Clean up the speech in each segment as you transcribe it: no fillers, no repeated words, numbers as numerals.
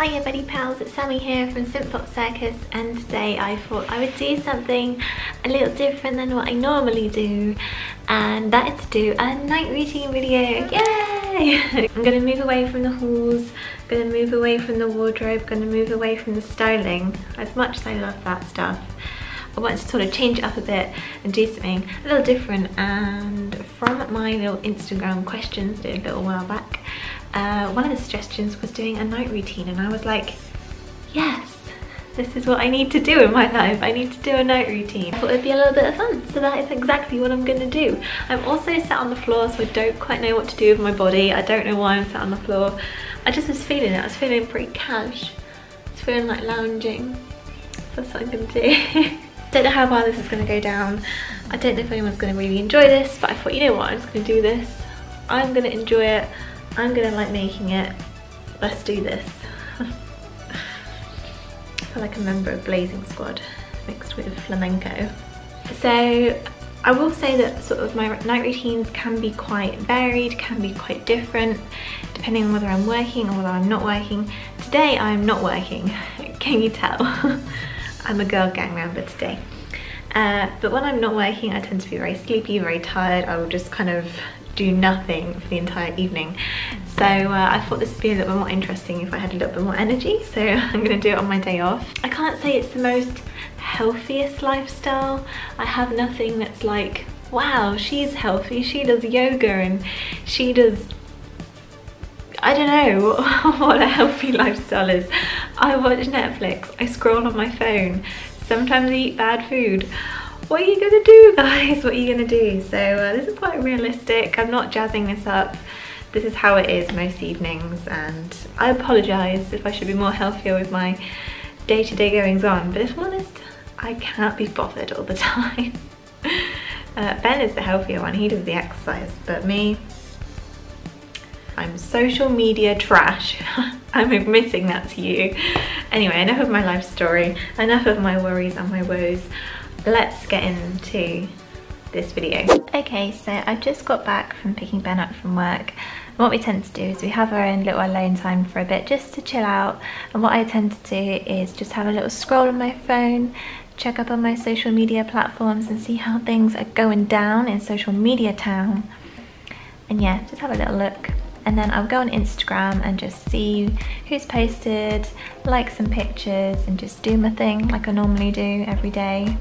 Hiya buddy pals, it's Sammy here from Simp Pop Circus, and today I thought I would do something a little different than what I normally do, and that is to do a night routine video. Yay! I'm gonna move away from the hauls, gonna move away from the wardrobe, gonna move away from the styling, as much as I love that stuff. I want to sort of change it up a bit and do something a little different, and from my little Instagram questions did a little while back, one of the suggestions was doing a night routine, and I was like, yes, this is what I need to do in my life. I need to do a night routine. I thought it would be a little bit of fun, so that is exactly what I'm going to do. I'm also sat on the floor, so I don't quite know what to do with my body. I don't know why I'm sat on the floor. I just was feeling it. I was feeling pretty cash. I was feeling like lounging. So that's what I'm going to do. Don't know how well this is going to go down. I don't know if anyone's going to really enjoy this, but I thought, you know what, I'm just going to do this. I'm going to enjoy it. I'm going to like making it. Let's do this. I feel like a member of Blazing Squad mixed with flamenco. So I will say that sort of my night routines can be quite varied, can be quite different, depending on whether I'm working or whether I'm not working. Today I'm not working, can you tell? I'm a girl gang member today. But when I'm not working, I tend to be very sleepy, very tired. I will just kind of do nothing for the entire evening. So I thought this would be a little bit more interesting if I had a little bit more energy. So I'm gonna do it on my day off. I can't say it's the most healthiest lifestyle. I have nothing that's like, wow, she's healthy. She does yoga and she does, I don't know what a healthy lifestyle is. I watch Netflix, I scroll on my phone, sometimes I eat bad food. What are you gonna do, guys? What are you gonna do? So this is quite realistic. I'm not jazzing this up. This is how it is most evenings, and I apologize if I should be more healthier with my day-to-day goings on, but if I'm honest, I can't be bothered all the time. Ben is the healthier one, he does the exercise, but me, I'm social media trash. I'm admitting that to you. Anyway, enough of my life story, enough of my worries and my woes. Let's get into this video. Okay, so I've just got back from picking Ben up from work. And what we tend to do is we have our own little alone time for a bit just to chill out. And what I tend to do is just have a little scroll on my phone, check up on my social media platforms and see how things are going down in social media town. And yeah, just have a little look. And then I'll go on Instagram and just see who's posted, like some pictures, and just do my thing like I normally do every day.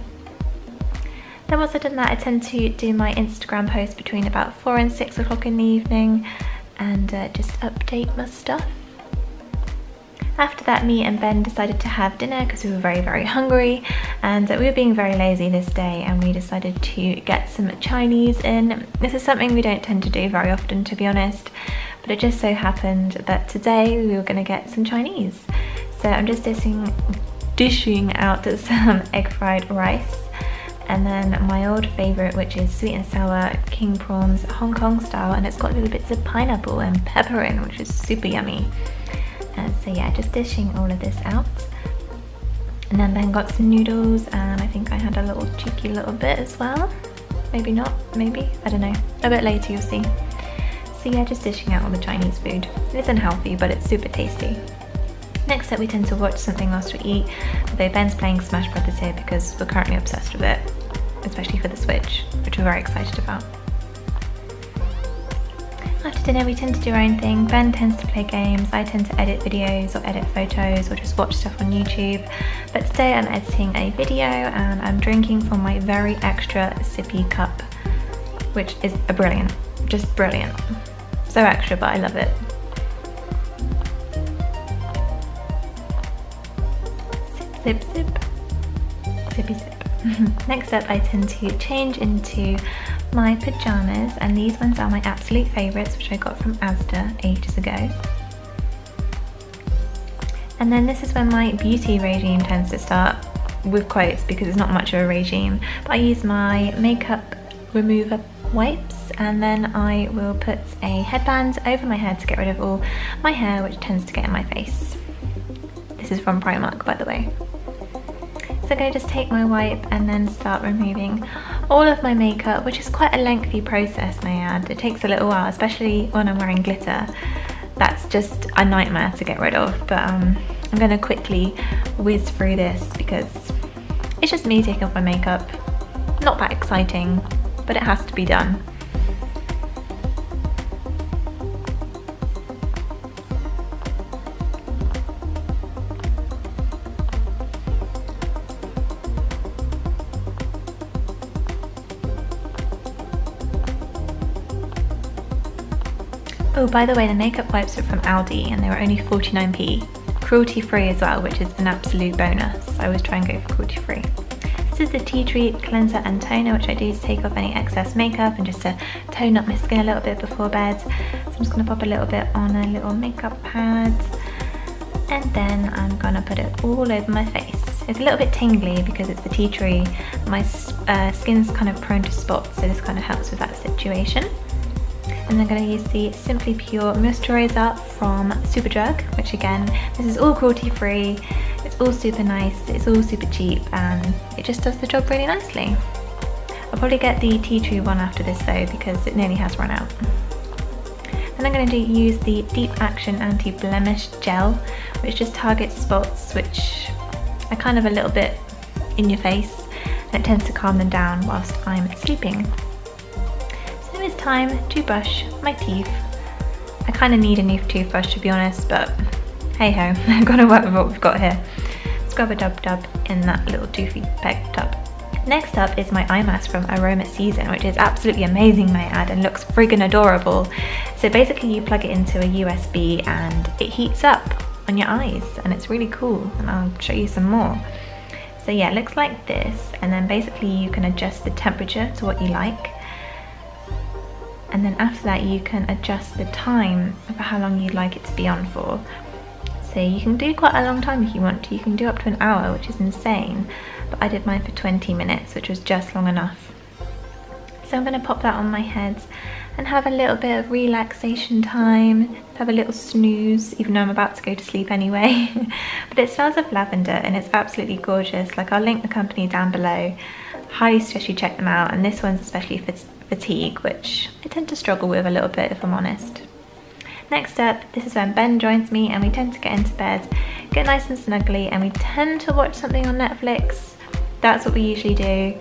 Then once I've done that, I tend to do my Instagram post between about 4 and 6 o'clock in the evening, and just update my stuff. After that, me and Ben decided to have dinner because we were very, very hungry, and we were being very lazy this day, and we decided to get some Chinese in. This is something we don't tend to do very often, to be honest. But it just so happened that today we were going to get some Chinese. So I'm just dishing out some egg fried rice, and then my old favourite, which is sweet and sour king prawns, Hong Kong style, and it's got little bits of pineapple and pepper in, which is super yummy. So yeah, just dishing all of this out. And then Ben got some noodles, and I think I had a little cheeky little bit as well. Maybe not, maybe, I don't know. A bit later you'll see. So yeah, just dishing out all the Chinese food. It's unhealthy, but it's super tasty. Next up, we tend to watch something whilst we eat, although Ben's playing Smash Brothers here because we're currently obsessed with it, especially for the Switch, which we're very excited about. After dinner, we tend to do our own thing. Ben tends to play games, I tend to edit videos or edit photos or just watch stuff on YouTube. But today I'm editing a video, and I'm drinking from my very extra sippy cup, which is brilliant. Just brilliant. So extra, but I love it. Sip, sip, sip. Sippy, sip. Next up, I tend to change into my pyjamas, and these ones are my absolute favourites, which I got from Asda ages ago. And then this is when my beauty regime tends to start, with quotes, because it's not much of a regime. But I use my makeup remover wipes, and then I will put a headband over my head to get rid of all my hair, which tends to get in my face. This is from Primark, by the way. So I'm going to just take my wipe and then start removing all of my makeup, which is quite a lengthy process, may I add. It takes a little while, especially when I'm wearing glitter. that's just a nightmare to get rid of. But I'm gonna quickly whiz through this because it's just me taking off my makeup. Not that exciting, but it has to be done. Oh, by the way, the makeup wipes are from Aldi and they were only 49p. Cruelty free as well, which is an absolute bonus. I always try and go for cruelty free. This is the tea tree cleanser and toner, which I do to take off any excess makeup and just to tone up my skin a little bit before bed. So I'm just gonna pop a little bit on a little makeup pad and then I'm gonna put it all over my face. It's a little bit tingly because it's the tea tree. My skin's kind of prone to spots, so this kind of helps with that situation. And I'm going to use the Simply Pure Moisturiser from Superdrug, which again, this is all cruelty free, it's all super nice, it's all super cheap, and it just does the job really nicely. I'll probably get the tea tree one after this though, because it nearly has run out. And I'm going to use the Deep Action Anti-Blemish Gel, which just targets spots which are kind of a little bit in your face, and it tends to calm them down whilst I'm sleeping. It's time to brush my teeth. I kind of need a new toothbrush to be honest, but hey ho, I've got to work with what we've got here. Scrub a dub dub in that little doofy peg tub. Next up is my eye mask from Aroma Season, which is absolutely amazing, may I add, and looks friggin' adorable. So basically you plug it into a USB and it heats up on your eyes and it's really cool, and I'll show you some more. So yeah, it looks like this, and then basically you can adjust the temperature to what you like. And then after that you can adjust the time for how long you'd like it to be on for. So you can do quite a long time if you want to, you can do up to an hour, which is insane. But I did mine for 20 minutes, which was just long enough. So I'm going to pop that on my head and have a little bit of relaxation time, have a little snooze, even though I'm about to go to sleep anyway. But it smells of lavender and it's absolutely gorgeous. Like, I'll link the company down below. Highly suggest you check them out, and this one's especially for fatigue, which I tend to struggle with a little bit if I'm honest. Next up, this is when Ben joins me and we tend to get into bed, get nice and snuggly, and we tend to watch something on Netflix. That's what we usually do,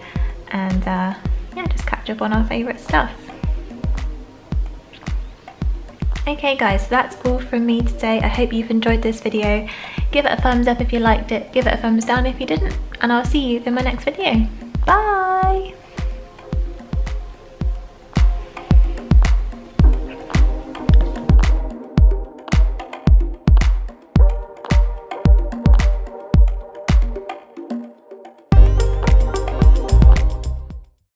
and yeah, just catch up on our favourite stuff. Okay guys, so that's all from me today. I hope you've enjoyed this video. Give it a thumbs up if you liked it, give it a thumbs down if you didn't, and I'll see you in my next video. Bye!